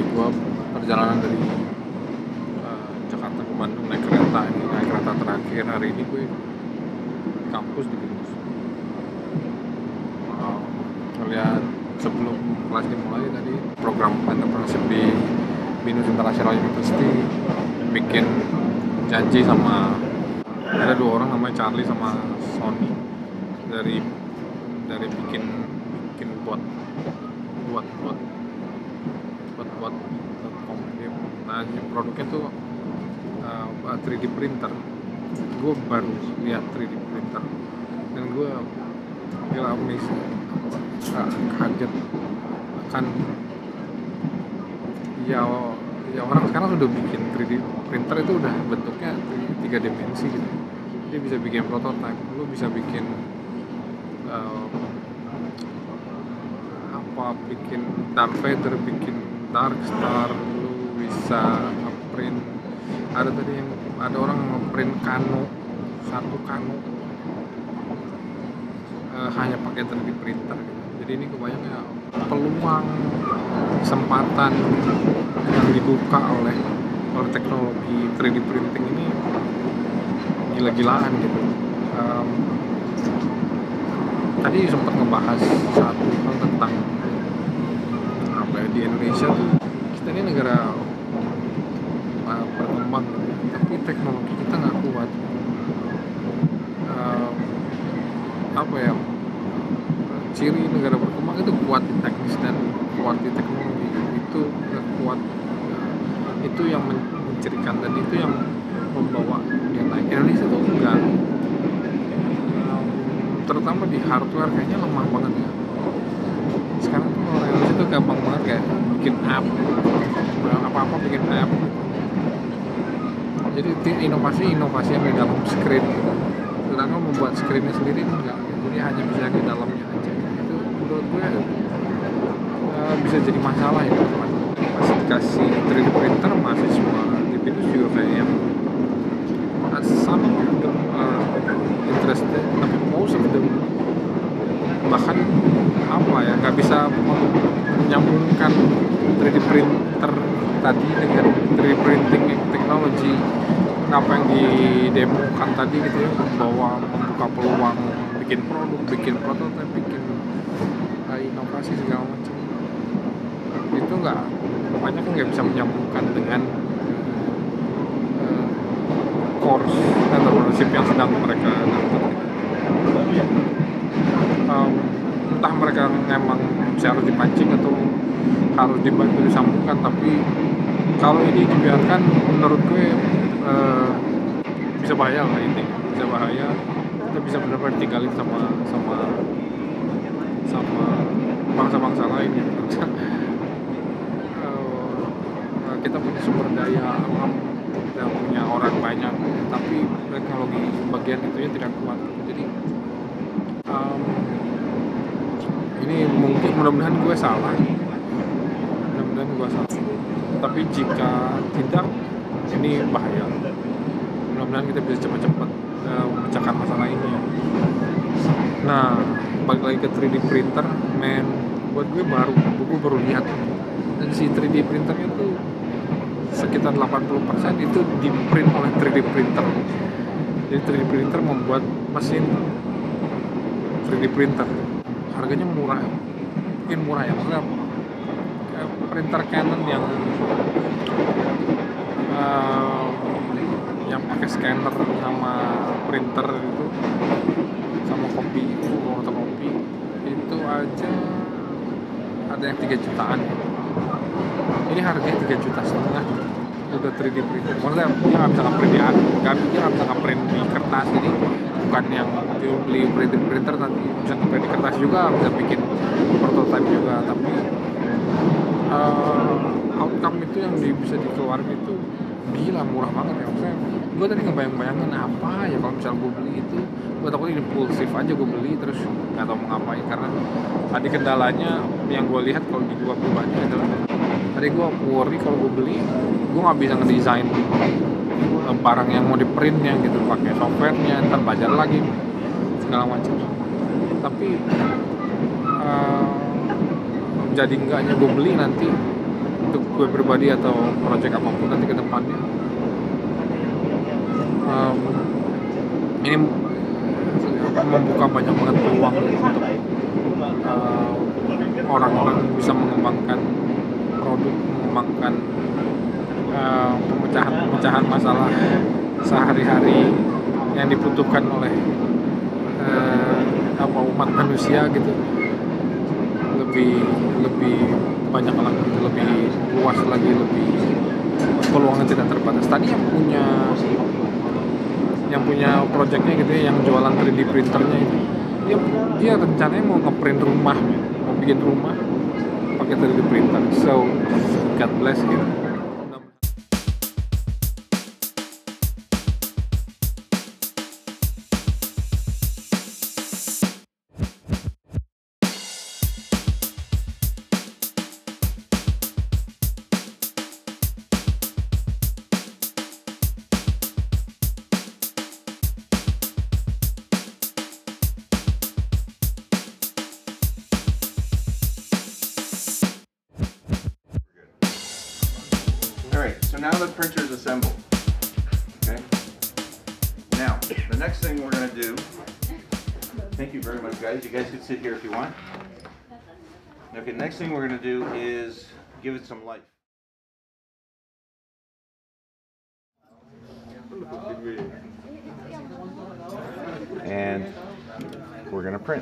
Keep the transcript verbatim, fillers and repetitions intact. dari gua perjalanan dari uh, Jakarta ke Bandung naik kereta ini, naik kereta terakhir hari ini gue di kampus di Binus. Wow, ngeliat sebelum kelas dimulai tadi program entrepreneurship di Binus International University, bikin janji sama ada dua orang namanya Charlie sama Sony dari dari bikin bikin buat buat buat buat buat komputer. Nah produknya tuh uh, tiga D printer. Gue baru lihat tiga D printer dan gue gila amazing, uh, kaget kan ya. Ya orang sekarang udah bikin tiga D printer itu udah bentuknya tiga dimensi gitu. Dia bisa bikin prototipe, lu bisa bikin uh, apa bikin Darth Vader, bikin Darkstar, lu bisa ngeprint. Ada tadi yang ada orang ngeprint Canon, satu Canon uh, hanya pakai tiga D printer gitu. Jadi ini kebayangnya peluang, kesempatan yang dibuka oleh oleh teknologi tiga D printing ini gila-gilaan gitu. Um, tadi sempat ngebahas satu hal tentang apa ya, di Indonesia tuh kita ini negara uh, berkembang, tapi teknologi kita nggak kuat. Uh, apa ya? Ciri negara berkembang itu kuat di teknis dan kuat di teknologi, itu kuat, itu yang mencirikan dan itu yang membawa dia naik. Indonesia itu enggak, terutama di hardware kayaknya lemah banget ya. Sekarang tuh Indonesia itu gampang banget kayak bikin app, apa-apa bikin app. Jadi inovasi-inovasi yang di dalam screen, sedangkan membuat screennya sendiri enggak, jadi hanya bisa di dalamnya aja. Itu menurut gue uh, bisa jadi masalah ya teman-teman. Masih dikasih tiga D printer, mahasiswa di BINUS juga kayak yang uh, some of them uh, interested, tapi most of them bahkan apa ya nggak bisa menyambungkan tiga D printer tadi dengan tiga D printing technology apa yang didemokan tadi gitu ya, bahwa membuka peluang bikin produk, bikin prototipe, bikin uh, inovasi segala macam itu nggak banyak nggak bisa menyambungkan dengan uh, course entrepreneurship yang sedang mereka dapat. Um, entah mereka memang harus dipancing atau harus dibantu disambungkan, tapi kalau ini dibiarkan menurut gue Uh, bisa bahaya lah ini, bisa bahaya. Kita bisa benar-benar ditinggalin sama sama sama bangsa-bangsa lain ya. uh, kita punya sumber daya alam, kita punya orang banyak, tapi teknologi bagian itu ya tidak kuat. Jadi um, ini mungkin mudah-mudahan gue salah, mudah-mudahan gue salah. Tapi jika tidak, ini bahaya. Mudah-mudahan kita bisa cepat-cepat uh, memecahkan masalah ini ya. Nah, balik lagi ke tiga D printer, men, buat gue baru, gue baru lihat dan si tiga D printernya tuh sekitar delapan puluh persen itu di print oleh tiga D printer. Jadi tiga D printer membuat mesin tiga D printer. Harganya murah, mungkin murah ya, maksudnya printer Canon yang Uh, yang pakai scanner sama printer itu sama kopi itu fotokopi itu aja ada yang tiga jutaan. Ini harganya tiga juta setengah udah tiga D printer. Maksudnya dia nggak bisa ngeprint di kami dia nggak bisa ngeprint di kertas, ini bukan yang beli printer printer nanti bisa ngeprint di kertas juga, bisa bikin prototipe juga, tapi uh, outcome itu yang di, bisa dikeluarin itu gila murah banget ya. Maksudnya gue tadi ngebayang-bayangin apa ya kalau misalnya gue beli itu, gue takutnya impulsif aja gue beli terus nggak tahu mau ngapain. Karena tadi kendalanya yang gue lihat kalau di dua bulannya adalah tadi gue worry kalau gue beli gue nggak bisa ngedesain barang yang mau di printnya gitu pakai softwarenya, ntar belajar lagi segala macam. Tapi uh, jadi enggaknya gue beli nanti untuk gue pribadi atau project apapun nanti ke depannya. Um, ini membuka banyak banget peluang untuk uh, orang-orang bisa mengembangkan produk, mengembangkan uh, pemecahan-pemecahan masalah sehari-hari yang dibutuhkan oleh uh, apa umat manusia gitu, lebih lebih banyak lagi, lebih luas lagi, lebih peluangnya tidak terbatas. Tadi yang punya yang punya projectnya gitu ya, yang jualan tiga D printernya itu, dia dia rencananya mau ngeprint rumah, mau bikin rumah pakai tiga D printer. So God bless gitu. Now the printer is assembled, okay? Now, the next thing we're going to do, thank you very much guys, you guys can sit here if you want. Okay, next thing we're going to do is give it some life. And we're going to print.